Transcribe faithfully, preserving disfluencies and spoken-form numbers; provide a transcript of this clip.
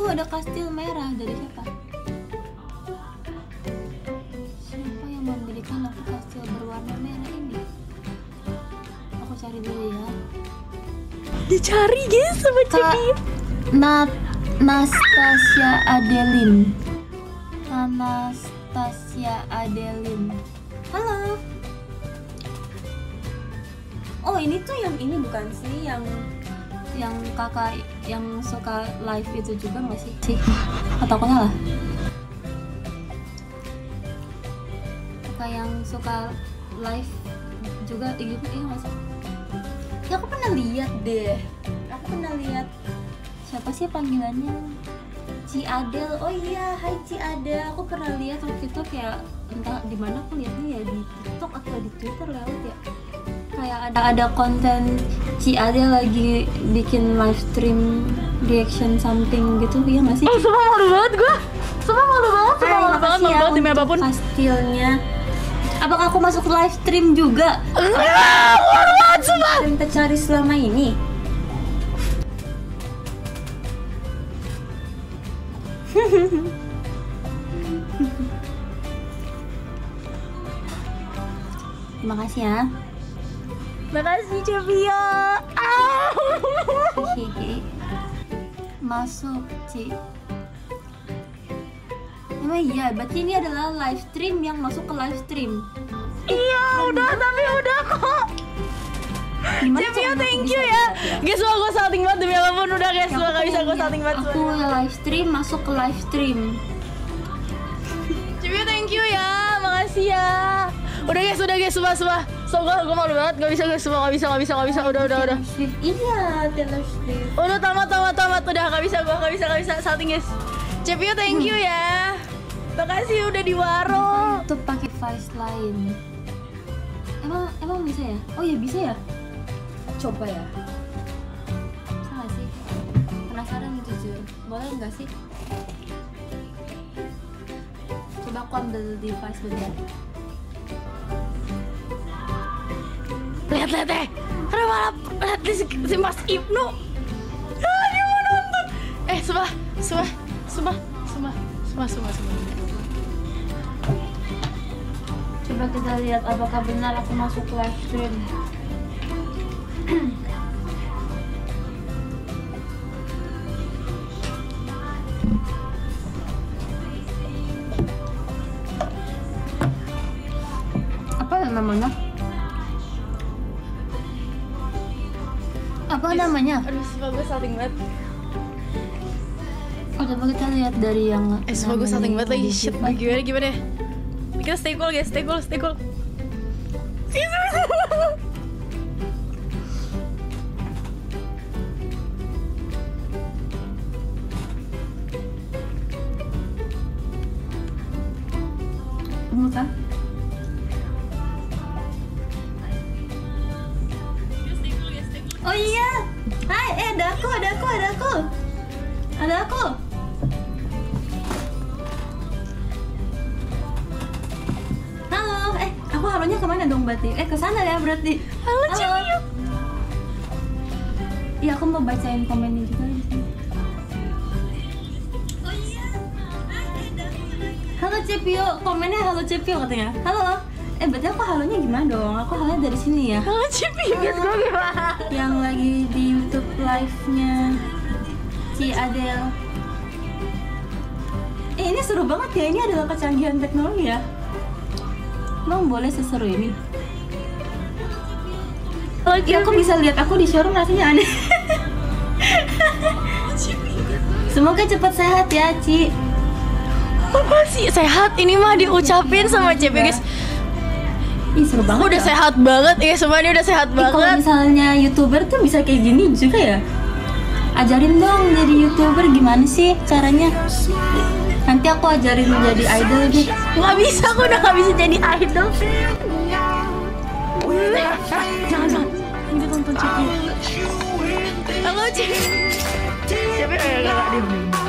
Uh, ada kastil merah dari siapa? Siapa yang memberikan aku kastil berwarna merah ini? Aku cari dulu ya. Dicari guys sama Ciki. Anastasia Adelin. Anastasia Adelin. Halo. Oh, ini tuh yang ini bukan sih yang yang kakak yang suka live itu juga nggak sih? Sih, atau aku salah? Kakak yang suka live juga gitu ya nggak sih? Ya aku pernah lihat deh. Aku pernah lihat siapa sih panggilannya? Ci Adel. Oh iya, hai Ci Adel. Aku pernah lihat waktu itu kayak entah di mana aku lihatnya ya di TikTok atau di Twitter lewat ya. Kayak ada ada konten Ci Adel lagi bikin live stream reaction something gitu ya nggak sih? Oh semua malu banget gue, semua malu banget, semua malu banget, malu banget demi apapun. Kastilnya, apakah aku masuk live stream juga? Enggak, malu banget semua. Yang tercari selama ini. Terima kasih ya. Makasih Cevia. Ah. Masuk Ci. Emang iya, berarti ini adalah live stream yang masuk ke live stream. Iya, oh, udah tapi udah kok. Cevia thank you ya. Guys, gua gua salting banget demi apapun udah guys, gua enggak bisa gua salting banget. Aku live stream masuk ke live stream. Cevia thank you ya. Makasih ya. Udah guys, udah guys, semua semua. So gue, gue malu banget, gak bisa guys, semua gak bisa, gak bisa, gak bisa, udah, udah, udah. Iya, Taylor Swift. Udah tamat, tamat, tamat, udah gak bisa, gue gak bisa, gak bisa, salting guys. Cepio, thank you ya. Makasih udah di warung. Untuk pakai device lain. Emang, emang bisa ya? Oh ya bisa ya? Coba ya. Bisa gak sih? Penasaran jujur, boleh gak sih? Coba aku ambil device bener. Lihat-lihat eh, ada malah lihat di si Mas Ibnu. Ah, dia mau nonton. Eh, sumpah, sumpah, sumpah, sumpah, sumpah, sumpah, sumpah. Coba kita lihat apakah benar aku masuk live stream. Apa namanya? Apa yes. namanya? Aduh, semoga salting banget. Oh, coba kita lihat dari yang Eh, semoga salting banget lagi. Shit, gimana, gimana ya? Kita stay cool guys, stay cool, stay cool. Bener kan? Oh iya, hai, eh ada aku, ada aku, ada aku, ada aku. Halo, eh aku harusnya kemana dong berarti? Eh kesana ya berarti. Halo, Halo. Iya aku mau bacain komennya juga di sini. Oh iya, halo Cepio, komennya halo Cepio katanya. Halo. Eh, berarti aku halunya gimana dong? Aku halunya dari sini ya? Halo, Cipi! Guys, gue gimana? Yang lagi di YouTube live-nya Ci Adel. Eh, ini seru banget ya. Ini adalah kecanggihan teknologi ya. Emang boleh seseru ini? Halo, ya, aku bisa lihat aku di showroom rasanya aneh. Semoga cepat sehat ya, Ci. Apa sih? Sehat? Ini mah diucapin sama Cipi, guys. Ih, seru banget. Udah ya? Sehat banget, ya semua ini udah sehat eh, banget. Kalau misalnya youtuber tuh bisa kayak gini juga ya. Ajarin dong jadi youtuber gimana sih caranya? Nanti aku ajarin menjadi idol deh. Gak bisa, aku udah gak bisa jadi idol. Jangan jangan, ini tonton Cipi. Halo Cipi. Cipi, eh, gak ada.